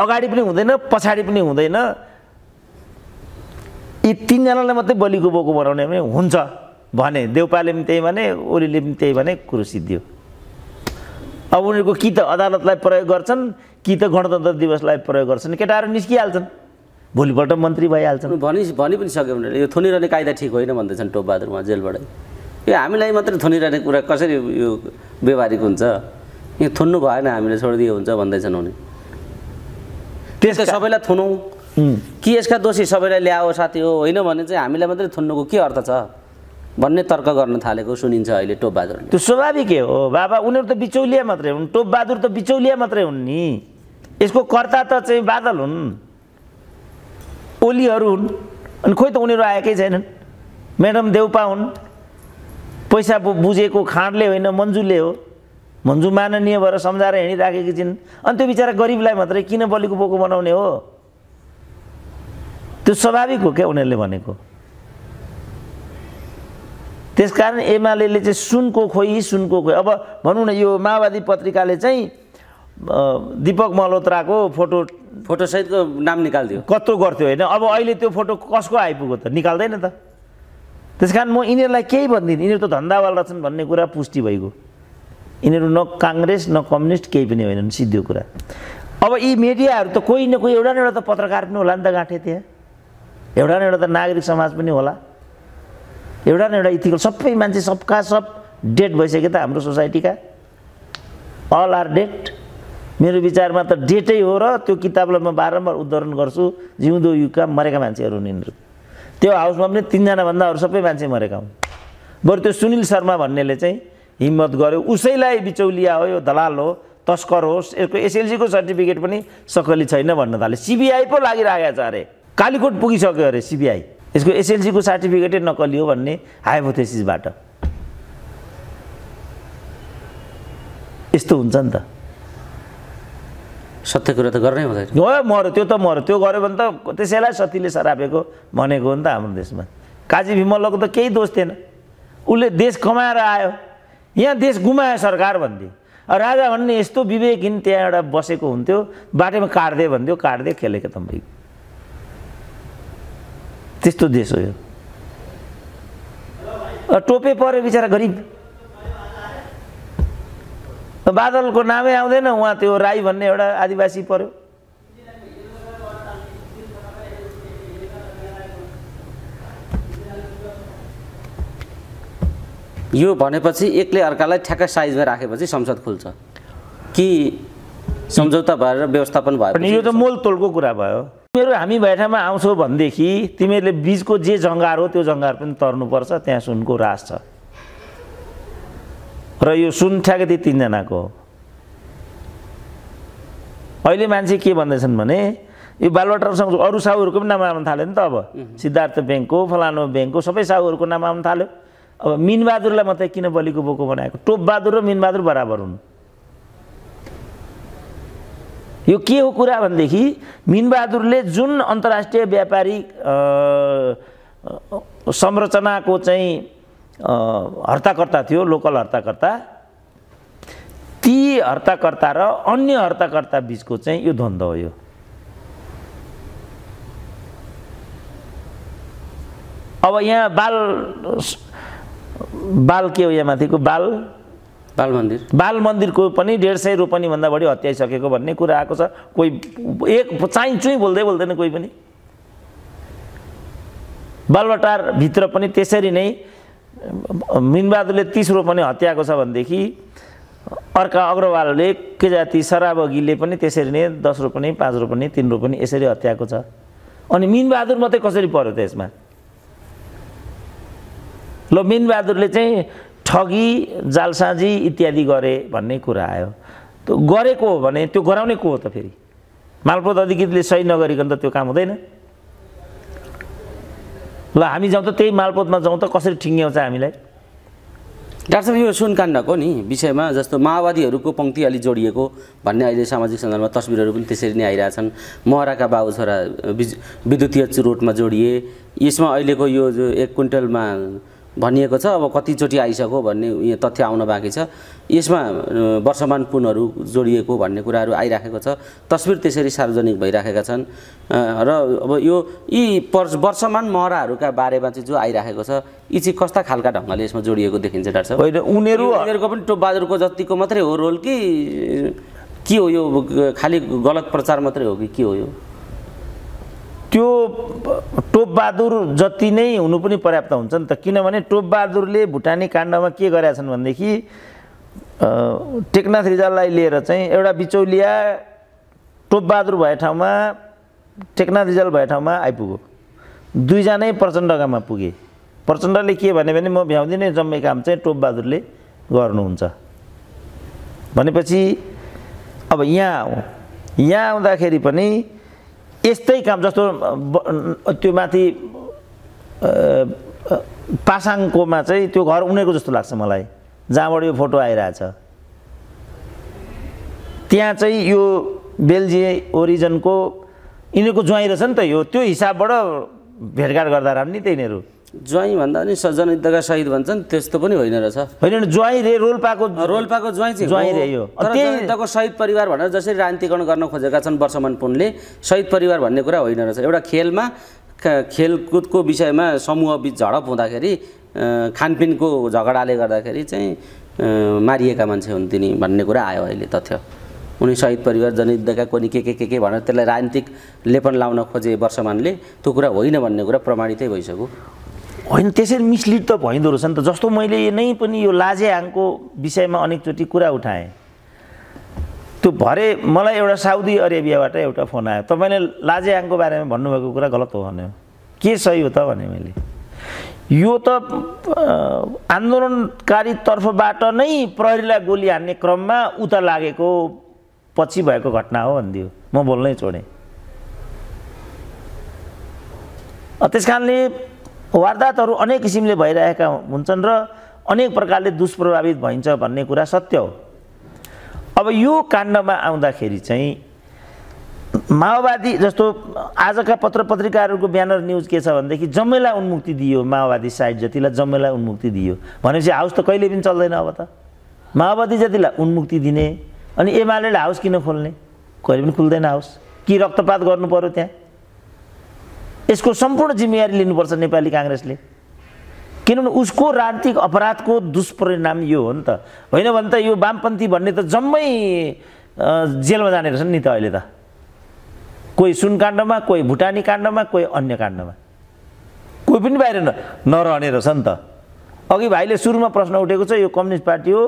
अगाडि पनि हुँदैन पछाडि पनि हुँदैन, यी तीनजनालाई मात्रै बलिको बोको बनाउने भने हुन्छ भने देउपाले पनि त्यही भने ओलीले पनि त्यही भने कुरो सिद्धियो। अब उनीहरूको कि त अदालतलाई प्रयोग गर्छन् कि त गणतन्त्र दिवसलाई प्रयोग गर्छन्, केटाहरू निस्किहाल्छन् भोलिपल्ट मन्त्री भइहाल्छन्। भनि पनि सक्यो उनीहरूले यो थोनिरहने कायदा ठिक होइन भन्दैछन् टोपबहादुरमा जेलबाटै। यो हामीलाई मात्र थोनिरहने कुरा कसरी यो व्यवहारिक हुन्छ? यो थुन्नु भएन हामीले छोडिदियो हुन्छ भन्दैछन् उनी। त्यसका सबैलाई थुनौँ कि यसका दोषी सबैलाई ल्याओ साथी हो होइन भने चाहिँ हामीलाई मात्रै थुन्नुको के अर्थ छ भन्ने तर्क गर्न थालेको सुनिन्छ अहिले टोपबहादुरले। त्यो स्वाभाविकै हो बाबा, उनीहरु त बिचौलिया मात्रै हुन्, टोपबहादुर त बिचौलिया मात्रै हुन् नि, यसको कर्ता त चाहिँ बादल हुन् ओलीहरु हुन्। अनि खोइ त उनीहरु आएकै छैनन्, म्याडम देउपा हुन्, पैसा बुझेको खाँडले होइन मन्जुले हो, मन्जु माननीय भएर सम्झाएर हिँडिराखेकी छिन्। अनि त्यो बिचारा गरिबलाई मात्रै किन बलिको बोको बनाउने हो? त्यो स्वाभाविक हो क्या उनीहरुले भनेको। त्यसकारण एमालेले चाहिँ सुनको खोइ सुनको खोइ। अब भनौँ न यो माओवादी पत्रिकाले चाहिँ दीपक मल्होत्राको फोटो सहितको नाम निकाल्दियो, कत्रो गर्थ्यो होइन? अब अहिले त्यो फोटो कसको आइपुग्यो त? निकाल्दैन त। त्यसकारण म यिनीहरूलाई केही भन्दिनँ, यिनीहरू त धन्दावाल रहेछन् भन्ने कुरा पुष्टि भइगयो। यिनीहरू न काङ्ग्रेस न कम्युनिस्ट केही पनि होइनन्, सिद्धो कुरा। अब यी मिडियाहरू त कोही न कोही एउटा न एउटा त पत्रकार पनि होला नि त गाँठे, त्यहाँ एउटा न एउटा त नागरिक समाज पनि होला, एउटा न एउटा इथिकल। सबै मान्छे सबका सब डेड भइसक्यो त हाम्रो सोसाइटीका, अल आर डेड। मेरो विचारमा त डेटै हो र त्यो किताबलाई म बारम्बार उद्धरण गर्छु, जिउँदो युगका मरेका मान्छेहरू हुन् यिनीहरू। त्यो हाउसमा पनि 3 जना भन्दा अरू सबै मान्छे मरेका हुन्। बरु त्यो सुनिल शर्मा भन्नेले चाहिँ हिम्मत गर्यो, उसैलाई बिचौलिया हो, यो दलाल हो, तस्कर होस्, यसको एसएलसीको सर्टिफिकेट पनि सकली छैन भन्न थाले। सिबिआई पो लागिरहेको छ अरे, कालीकोट पुगिसक्यो अरे सिबिआई, यसको एसएलसीको सर्टिफिकेटै नकली हो भन्ने हाइपोथेसिसबाट। यस्तो हुन्छ नि त, सत्य कुरा त गर्नै हुँदैन। मर्यो त्यो त मर्यो, त्यो गर्यो भने त त्यसैलाई सतीले सरापेको भनेको हो नि त हाम्रो देशमा। काजी भिमल्लको त केही दोष थिएन, उसले देश कमाएर आयो, यहाँ देश गुमायो सरकार भन्थे। राजा भन्ने यस्तो विवेकहीन त्यहाँ एउटा बसेको हुन्थ्यो, बाटोमा काट्दै भन्थ्यो, काट्दै खेलेको त भयो। त्यस्तो देश हो यो, टोपे पर्यो बिचरा गरिब। बादलको नामै आउँदैन, उहाँ त्यो राई भन्ने एउटा आदिवासी पर्यो। यो भनेपछि एकले अर्कालाई ठ्याक्क साइजमा राखेपछि संसद खुल्छ कि सम्झौता भएर व्यवस्थापन भयो भने? यो त मोलतोलको कुरा भयो। तिमीहरू हामी बैठामा आउँछौ भनेदेखि तिमीहरूले बीचको जे जङ्गार हो त्यो जङ्गार पनि तर्नुपर्छ, त्यहाँ सुनको रास छ। र यो सुन ठ्याक्कै ती 3 जनाको हो। अहिले मान्छे के भन्दैछन् भने यो बालुवाटारसँग अरू साहुहरूको पनि नाम आउन थाल्यो नि त। अब सिद्धार्थ ब्याङ्कको फलानो ब्याङ्कको सबै साहुहरूको नाम आउन थाल्यो। अब मिनबहादुरलाई मात्रै किन बलिको बोको बनाएको? टोपबहादुर र मिनबहादुर बराबर हुन्। यो के हो कुरा भनेदेखि मिनबहादुरले जुन अन्तर्राष्ट्रिय व्यापारिक संरचनाको चाहिँ हर्ताकर्ता थियो, लोकल हर्ताकर्ता, ती हर्ताकर्ता र अन्य हर्ताकर्ता बीचको चाहिँ यो द्वन्द्व हो। यो अब यहाँ बाल के हो, यहाँ माथिको बाल मन्दिरको पनि 150 रोपनी भन्दा बढी हत्याइसकेको भन्ने कुरा आएको छ। कोही एक चाहिँचुई बोल्दैन कोही पनि। बालुवाटार भित्र पनि त्यसरी नै मिनबहादुरले 30 रोपनी हत्याएको छ भनेदेखि अर्का अग्रवालले के जाति सराबगीले पनि त्यसरी नै 10 रोपनी 5 रोपनी 3 रोपनी यसरी हत्याएको छ। अनि मिनबहादुर मात्रै कसरी पर्यो त यसमा? ल मिनबहादुरले चाहिँ ठगी, जालसाजी इत्यादि गरे भन्ने कुरा आयो। त्यो गरेको हो भने त्यो गराउने को हो त? फेरि मालपोत अधिकृतले सही नगरिकन त त्यो काम हुँदैन। ल हामी जाउँ त त्यही मालपोतमा जाउँ त, कसरी ठिङ्ग्याउँछ हामीलाई? डाक्टर साहब, यो सुनकाण्डको नि विषयमा जस्तो माओवादीहरूको पंक्ति अलि जोडिएको भन्ने अहिले सामाजिक सञ्जालमा तस्बिरहरू पनि त्यसरी नै आइरहेछन्। महराका बाबु छोरा विद्युतीय चुरोटमा जोडिए, यसमा अहिलेको यो जो 1 क्विन्टलमा भनिएको छ, अब कतिचोटि आइसक्यो भन्ने यो तथ्य आउन बाँकी छ। यसमा वर्षमान पुनहरू जोडिएको भन्ने कुराहरू आइराखेको छ, तस्बिर त्यसरी सार्वजनिक भइराखेका छन्। र अब यो यी वर्षमान महराहरूका बारेमा चाहिँ जो आइराखेको छ, यी चाहिँ कस्ता खालका ढङ्गले यसमा जोडिएको देखिन्छ डाक्टर साहब? होइन, उनीहरूको पनि टोपबहादुरको जतिको मात्रै हो रोल कि के हो? यो खालि गलत प्रचार मात्रै हो कि के हो यो? त्यो टोपबहादुर जति नै हुनु पनि पर्याप्त हुन्छ नि त, किनभने टोपबहादुरले भुटानी काण्डमा के गरेका छन् भनेदेखि टेकनाथ रिजाललाई लिएर चाहिँ एउटा बिचौलिया टोपबहादुर भए ठाउँमा, टेकनाथ रिजाल भए ठाउँमा आइपुग्यो। दुईजनै प्रचण्डकामा पुगे। प्रचण्डले के भन्यो भने, म भ्याउँदिनँ, जम्मै काम चाहिँ टोपबहादुरले गर्नुहुन्छ भनेपछि अब यहाँ आउँदाखेरि पनि यस्तै काम, जस्तो त्यो माथि पासाङकोमा चाहिँ त्यो घर उनीहरूको जस्तो लाग्छ मलाई, जहाँबाट यो फोटो आइरहेछ। त्यहाँ चाहिँ यो बेल्जियम ओरिजिनको यिनीहरूको ज्वाइँ रहेछ नि त, यो त्यो हिसाबबाट भेटघाट गर्दा राम्रो नि त। यिनीहरू ज्वाइँ भन्दा नि सजनयुद्धका शहीद भन्छन्, त्यस्तो पनि होइन रहेछ। होइन, ज्वाइँ रे रोल्पाको ज्वाइँ रे यो त्यही शहीद परिवार भनेर जसरी राजनीतिकरण गर्न खोजेका छन् वर्षमान पुनले, शहीद परिवार भन्ने कुरा होइन रहेछ। एउटा खेलमा खेलकुदको विषयमा समूहबीच झडप हुँदाखेरि खानपिनको झगडाले गर्दाखेरि चाहिँ मारिएका मान्छे हुन् तिनी भन्ने कुरा आयो अहिले तथ्य। उनी शहीद परिवार, जनयुद्धका कोनी के भनेर त्यसलाई राजनीतिक लेपन लाउन खोजे वर्षमानले, त्यो कुरा होइन भन्ने कुरा प्रमाणितै भइसक्यो। होइन, त्यसरी मिसलिड त भइँदो रहेछ नि त। जस्तो मैले नै पनि यो लाजेहाङको विषयमा अनेकचोटि कुरा उठाएँ। त्यो भरे मलाई एउटा साउदी अरेबियाबाट एउटा फोन आयो, तपाईँले लाजेहाङको बारेमा भन्नुभएको कुरा गलत हो भन्यो। के सही हो त भने, मैले यो त आन्दोलनकारी तर्फबाट नै प्रहरीलाई गोली हान्ने क्रममा उता लागेको पछि भएको घटना हो भनिदियो। म बोल्नै छोडेँ। त्यस कारणले वारदातहरू अनेक किसिमले भइरहेका हुन्छन् र अनेक प्रकारले दुष्प्रभावित भइन्छ भन्ने कुरा सत्य हो। अब यो काण्डमा आउँदाखेरि चाहिँ माओवादी जस्तो आजका पत्रपत्रिकाहरूको ब्यानर न्युज के छ भनेदेखि जम्मैलाई उन्मुक्ति दियो, माओवादी साइड जतिलाई जम्मैलाई उन्मुक्ति दियो भनेपछि हाउस त कहिले पनि चल्दैन। अब त माओवादी जतिलाई उन्मुक्ति दिने, अनि एमालेले हाउस किन खोल्ने? कहिले पनि खुल्दैन हाउस। कि रक्तपात गर्नु पर्यो त्यहाँ? यसको सम्पूर्ण जिम्मेवारी लिनुपर्छ नेपाली काङ्ग्रेसले, किनभने उसको राजनीतिक अपराधको दुष्परिणाम यो हो नि त। होइन भने त यो वामपन्थी भन्ने त जम्मै जेलमा जाने रहेछन् नि त अहिले त, कोही सुनकाण्डमा, कोही भुटानी काण्डमा, कोही अन्य काण्डमा, कोही पनि बाहिर नरहने रहेछ नि त। अघि भाइले सुरुमा प्रश्न उठेको छ, यो कम्युनिस्ट पार्टी हो,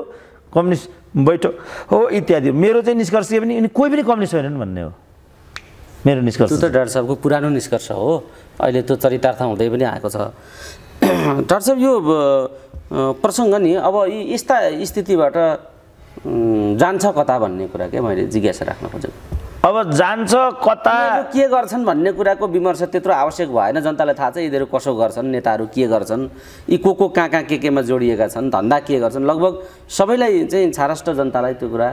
कम्युनिस्ट बैठक हो इत्यादि। मेरो चाहिँ निष्कर्ष के भने, कोही पनि कम्युनिस्ट होइनन् भन्ने हो मेरो निष्कर्ष। त्यो त डाक्टर साहबको पुरानो निष्कर्ष हो, अहिले त्यो चरितार्थ हुँदै पनि आएको छ। डाक्टर साहब, यो प्रसङ्ग नि अब यस्ता स्थितिबाट जान्छ कता भन्ने कुरा के मैले जिज्ञासा राख्न खोजेको। अब जान्छ कता, के गर्छन् भन्ने कुराको विमर्श त्यत्रो आवश्यक भएन। जनतालाई थाहा छ यिनीहरू कसो गर्छन्, नेताहरू के गर्छन्, यी को कहाँ केमा जोडिएका छन्, धन्दा के गर्छन्, लगभग सबैलाई चाहिँ छाराष्ट्र जनतालाई त्यो कुरा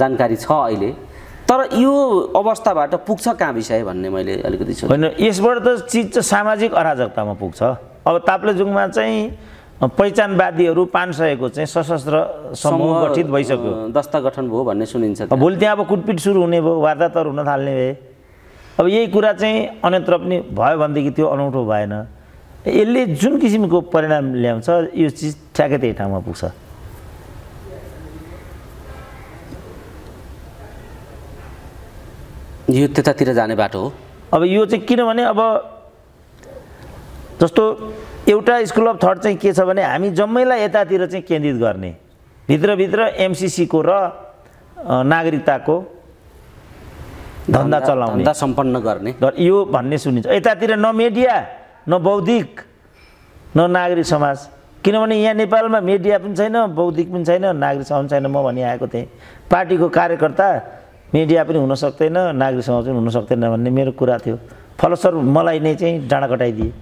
जानकारी छ अहिले। तर यो अवस्थाबाट पुग्छ कहाँ विषय भन्ने मैले अलिकति सोचेँ। होइन, यसबाट त चिज चाहिँ सामाजिक अराजकतामा पुग्छ। अब ताप्लेजुङमा चाहिँ पहिचानवादीहरू 500को चाहिँ सशस्त्र समूह गठित भइसक्यो, दस्ता गठन भयो भन्ने सुनिन्छ। भोलि त्यहाँ अब कुटपिट सुरु हुने भयो, वारदातहरू हुन थाल्ने भए। अब यही कुरा चाहिँ अन्यत्र पनि भयो भनेदेखि त्यो अनौठो भएन। यसले जुन किसिमको परिणाम ल्याउँछ, यो चिज ठ्याक्कै त्यही ठाउँमा पुग्छ। यो त्यतातिर जाने बाटो हो। अब यो चाहिँ किनभने अब जस्तो एउटा स्कुल अफ थट चाहिँ के छ भने, हामी जम्मैलाई यतातिर चाहिँ केन्द्रित गर्ने, भित्रभित्र एमसीसीको र नागरिकताको धन्दा चलाउने धन्दा सम्पन्न गर्ने यो भन्ने सुनिन्छ। यतातिर न मिडिया न बौद्धिक न नागरिक समाज, किनभने यहाँ नेपालमा मिडिया पनि छैन, बौद्धिक पनि छैन, नागरिक समाज छैन। म भनि आएको थिएँ पार्टीको कार्यकर्ता मिडिया पनि हुन सक्दैन, नागरिक समाज पनि हुन सक्दैन भन्ने मेरो कुरा थियो। फलस्वरूप मलाई नै चाहिँ डाँडा कटाइदिए।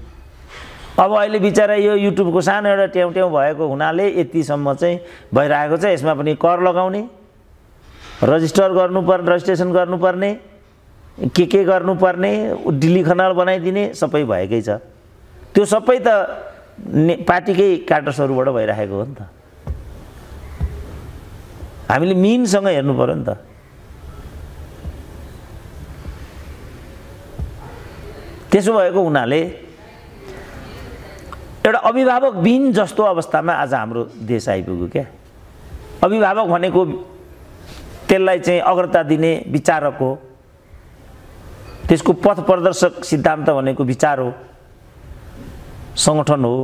अब अहिले बिचरा यो युट्युबको सानो एउटा ट्याउट्याउ भएको हुनाले यतिसम्म चाहिँ भइरहेको छ। यसमा पनि कर लगाउने, रजिस्टर गर्नुपर्ने, रजिस्ट्रेसन गर्नुपर्ने, के गर्नुपर्ने, दिल्ली खनाल बनाइदिने सबै भएकै छ। त्यो सबै त पार्टीकै क्याडर्सहरूबाट भइरहेको हो नि त। हामीले मिनसँग हेर्नु पर्यो नि त। त्यसो भएको हुनाले एउटा अभिभावक बिन जस्तो अवस्थामा आज हाम्रो देश आइपुग्यो क्या। अभिभावक भनेको त्यसलाई चाहिँ अग्रता दिने विचारक हो, त्यसको पथ प्रदर्शक सिद्धान्त भनेको विचार हो, संगठन हो,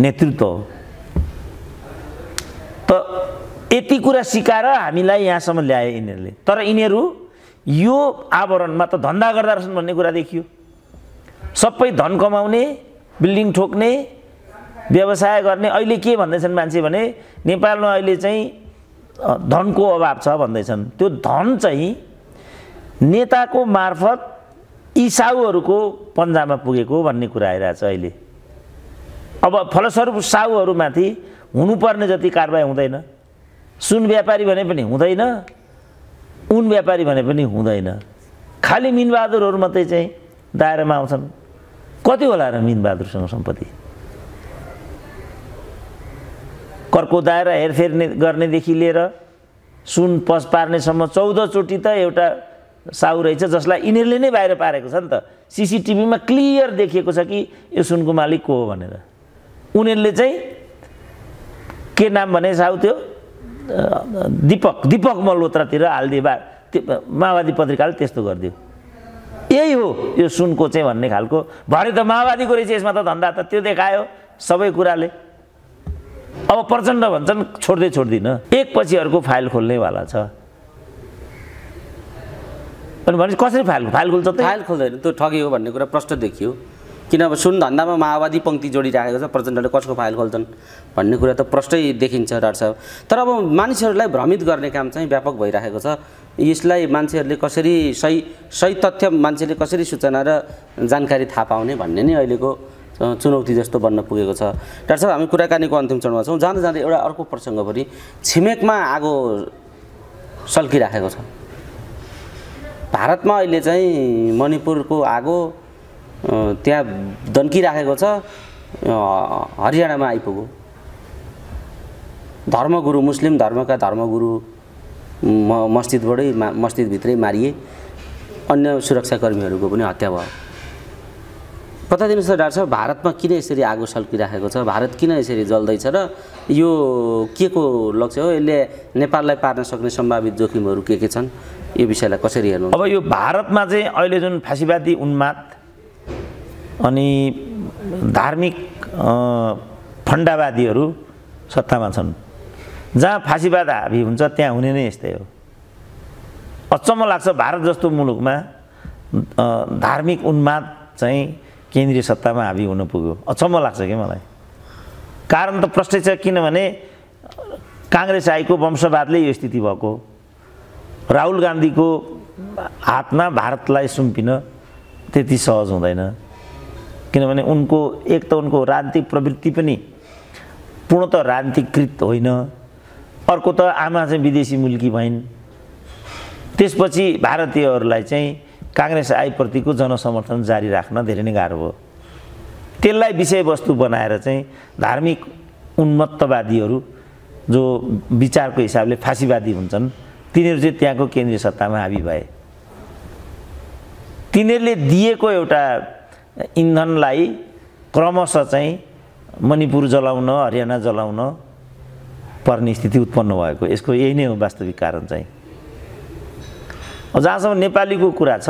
नेतृत्व हो। त यति कुरा सिकाएर हामीलाई यहाँसम्म ल्याए यिनीहरूले। तर यिनीहरू यो आवरणमा त धन्दा गर्दा रहेछन् भन्ने कुरा देखियो। सबै धन कमाउने, बिल्डिङ ठोक्ने, व्यवसाय गर्ने। अहिले के भन्दैछन् मान्छे भने नेपालमा अहिले चाहिँ धनको अभाव छ भन्दैछन्। त्यो धन चाहिँ नेताको मार्फत इसाउहरूको पन्जामा पुगेको भन्ने कुरा आइरहेछ अहिले। अब फलस्वरूप साउहरूमाथि हुनुपर्ने जति कारबाही हुँदैन। सुन व्यापारी भने पनि हुँदैन, ऊन व्यापारी भने पनि हुँदैन। खालि मिनबहादुरहरू मात्रै चाहिँ दायरामा आउँछन्। कति होला र मिनबहादुरसँग सम्पत्ति? करको दायरा हेरफेर गर्नेदेखि लिएर सुन पस पार्नेसम्म 14 चोटि त एउटा साउ रहेछ, जसलाई यिनीहरूले नै बाहिर पारेको छ नि त। सिसिटिभीमा क्लियर देखिएको छ कि यो सुनको मालिक को हो भनेर। उनीहरूले चाहिँ के नाम भने साउ त्यो दीपक मल्होत्रातिर हालिदिए बा, माओवादी पत्रिकाले त्यस्तो गरिदियो। यही हो यो सुनको चाहिँ भन्ने खालको। भरे त माओवादीको रहेछ, यसमा त धन्दा त त्यो देखायो सबै कुराले। अब प्रचण्ड भन्छन् छोड्दै छोड्दिन, एक पछि अर्को फाइल खोल्नेवाला छ। अनि भने कसरी फाइल खोल्दैन? त्यो ठगी हो भन्ने कुरा प्रष्ट देखियो। किन अब सुन धन्दामा माओवादी पङ्क्ति जोडिराखेको छ, प्रचण्डले कसको फाइल खोल्छन् भन्ने कुरा त प्रष्टै देखिन्छ डाक्टर साहब। तर अब मानिसहरूलाई भ्रमित गर्ने काम चाहिँ व्यापक भइरहेको छ। यसलाई मान्छेहरूले कसरी सही तथ्य मान्छेले कसरी सूचना र जानकारी थाहा पाउने भन्ने नै अहिलेको चुनौती जस्तो बन्न पुगेको छ। डाक्टर साहब, हामी कुराकानीको अन्तिम चरणमा छौँ। जाँदा जाँदै एउटा अर्को प्रसङ्ग पनि, छिमेकमा आगो सल्किराखेको छ भारतमा। अहिले चाहिँ मणिपुरको आगो त्यहाँ दन्किराखेको छ, हरियाणामा आइपुग्यो। धर्मगुरु, मुस्लिम धर्मका धर्मगुरु मस्जिदभित्रै मारिए, अन्य सुरक्षाकर्मीहरूको पनि हत्या भयो। बताइदिनुहोस् त डाक्टर साहब, भारतमा किन यसरी आगो सल्किराखेको छ? भारत किन यसरी जल्दैछ र यो के को लक्ष्य हो? यसले नेपाललाई पार्न सक्ने सम्भावित जोखिमहरू के छन्? यो विषयलाई कसरी हेर्नु? अब यो भारतमा चाहिँ अहिले जुन फासीवादी उन्माद अनि धार्मिक फण्डावादीहरू सत्तामा छन्। जहाँ फासीवाद हाबी हुन्छ त्यहाँ हुने नै यस्तै हो। अचम्म लाग्छ भारत जस्तो मुलुकमा धार्मिक उन्माद चाहिँ केन्द्रीय सत्तामा हाबी हुन पुग्यो। अचम्म लाग्छ कि मलाई। कारण त प्रष्ट छ, किनभने काङ्ग्रेस आएको वंशवादले यो स्थिति भएको। राहुल गान्धीको हातमा भारतलाई सुम्पिन त्यति सहज हुँदैन, किनभने उनको एक त उनको राजनीतिक प्रवृत्ति पनि पूर्णत राजनीतिकृत होइन, अर्को त आमा चाहिँ विदेशी मुल्की भइन्। त्यसपछि भारतीयहरूलाई चाहिँ काङ्ग्रेस आइप्रतिको जनसमर्थन जारी राख्न धेरै नै गाह्रो भयो। त्यसलाई विषयवस्तु बनाएर चाहिँ धार्मिक उन्मत्तवादीहरू जो विचारको हिसाबले फासीवादी हुन्छन्, तिनीहरू चाहिँ त्यहाँको केन्द्रीय सत्तामा हाबी भए। तिनीहरूले दिएको एउटा इन्धनलाई क्रमशः चाहिँ मणिपुर जलाउन, हरियाणा जलाउन पर्ने स्थिति उत्पन्न भएको। यसको यही नै हो वास्तविक कारण चाहिँ। जहाँसम्म नेपालीको कुरा छ,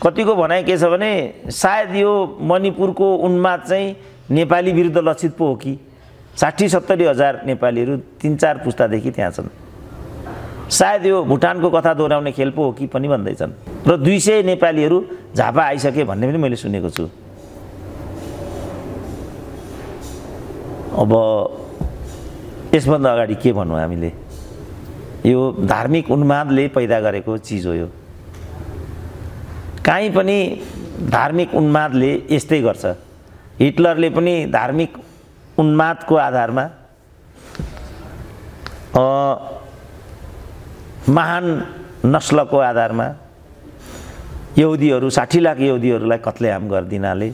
कतिको भनाइ के छ भने सायद यो मणिपुरको उन्माद चाहिँ नेपाली विरुद्ध लक्षित पो हो कि? 60-70 हजार नेपालीहरू 3-4 पुस्तादेखि त्यहाँ छन्। सायद यो भुटानको कथा दोहोऱ्याउने खेल पो हो कि पनि भन्दैछन् र 200 नेपालीहरु झापा आइसके भन्ने पनि मैले सुनेको छु। अब यसभन्दा अगाडि के भन्नु हामीले, यो धार्मिक उन्मादले पैदा गरेको चीज हो। यो काहीँ पनि धार्मिक उन्मादले यस्तै गर्छ। हिटलरले पनि धार्मिक उन्मादको आधारमा महान नस्लको आधारमा यहुदीहरु ६० लाख यहुदीहरुलाई कत्लेआम गर्दिनाले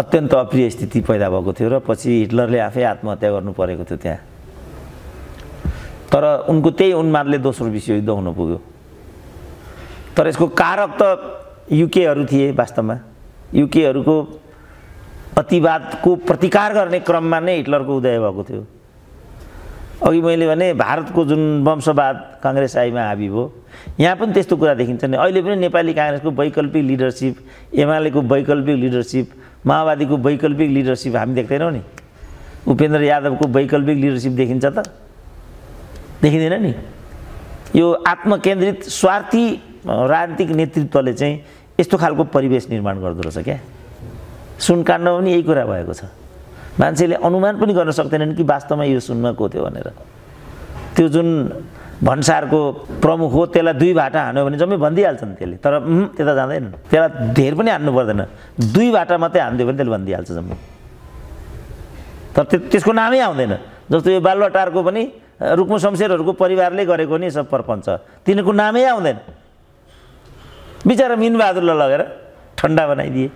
अत्यन्त अप्रिय स्थिति पैदा भएको थियो र पछि हिटलरले आफै आत्महत्या गर्नु परेको थियो त्यहाँ। तर उनको त्यही उन्मादले दोस्रो विश्वयुद्ध हुन पुग्यो। तर यसको कारक त युकेहरु थिए। वास्तवमा युकेहरुको अतिवादको प्रतिकार गर्ने क्रममा नै हिटलरको उदय भएको थियो। अघि मैले भने भारतको जुन वंशवाद कांग्रेस आइमा हाबी भयो, यहाँ पनि त्यस्तो कुरा देखिन्छ नि। अहिले पनि नेपाली कांग्रेसको वैकल्पिक लिडरशिप, एमालेको वैकल्पिक लिडरशिप, माओवादीको वैकल्पिक लिडरशिप हामी देख्दैनौ नि। उपेन्द्र यादवको वैकल्पिक लिडरशिप देखिन्छ त? देखिदैन नि। यो आत्मकेन्द्रित स्वार्थी राजनीतिक नेतृत्वले चाहिँ यस्तो खालको परिवेश निर्माण गर्दो रहेछ क्या। सुनकाण्डमा पनि यही कुरा भएको छ। मान्छेले अनुमान पनि गर्न सक्दैनन् कि वास्तवमा यो सुन्नको थियो भनेर। त्यो जुन भन्सारको प्रमुख हो त्यसलाई दुई भाटा हान्यो भने जम्मै भन्दिहाल्छन् त्यसले। तर त्यता जाँदैन, त्यसलाई धेर पनि हान्नु पर्दैन, दुई भाटा मात्रै हान्दियो भने त्यसले भन्दिहाल्छ जम्मै। तर त्यसको नामै आउँदैन। जस्तो यो बालुवाटारको पनि रुक्म शमशेरहरुको परिवारले गरेको नि सब प्रपञ्च, तिनीको नामै आउँदैन। बिचरा मिनबहादुरलाई लगेर ठण्डा बनाइदिए।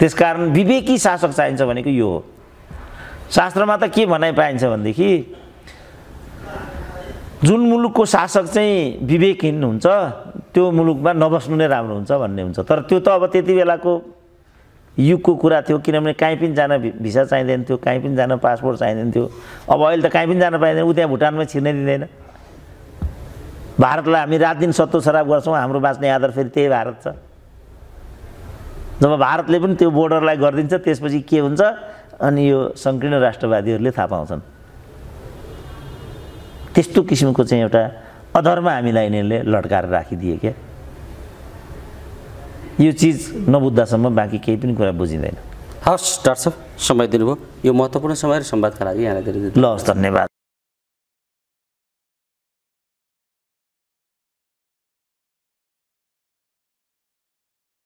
त्यसकारण विवेकी शासक चाहिन्छ भनेको यो हो। शास्त्रमा त के भनाइ पाइन्छ भनेदेखि जुन मुलुकको शासक चाहिँ विवेकहीन हुन्छ त्यो मुलुकमा नबस्नु नै राम्रो हुन्छ भन्ने हुन्छ। तर त्यो त अब त्यति बेलाको युगको कुरा थियो, किनभने काहीँ पनि जान भिसा चाहिँदैन थियो, काहीँ पनि जान पासपोर्ट चाहिँदैन थियो। अब अहिले त काहीँ पनि जान पाइँदैन। उ त्यहाँ भुटानमा छिर्नै दिँदैन। भारतलाई हामी रात दिन सत्तो शराब गर्छौँ, हाम्रो बाँच्ने आधार फेरि त्यही भारत छ। जब भारतले पनि त्यो बोर्डरलाई गरिदिन्छ त्यसपछि के हुन्छ अनि यो संकीर्ण राष्ट्रवादीहरूले थाहा पाउँछन्। त्यस्तो किसिमको चाहिँ एउटा अधर्म हामीलाई यिनीहरूले लड्काएर राखिदिए क्या। यो चीज नबुझ्दासम्म बाँकी केही पनि कुरा बुझिँदैन। हवस् डाक्टर साहब, समय दिनुभयो। यो महत्त्वपूर्ण समय र संवादका लागि यहाँलाई धेरै धेरै ल धन्यवाद।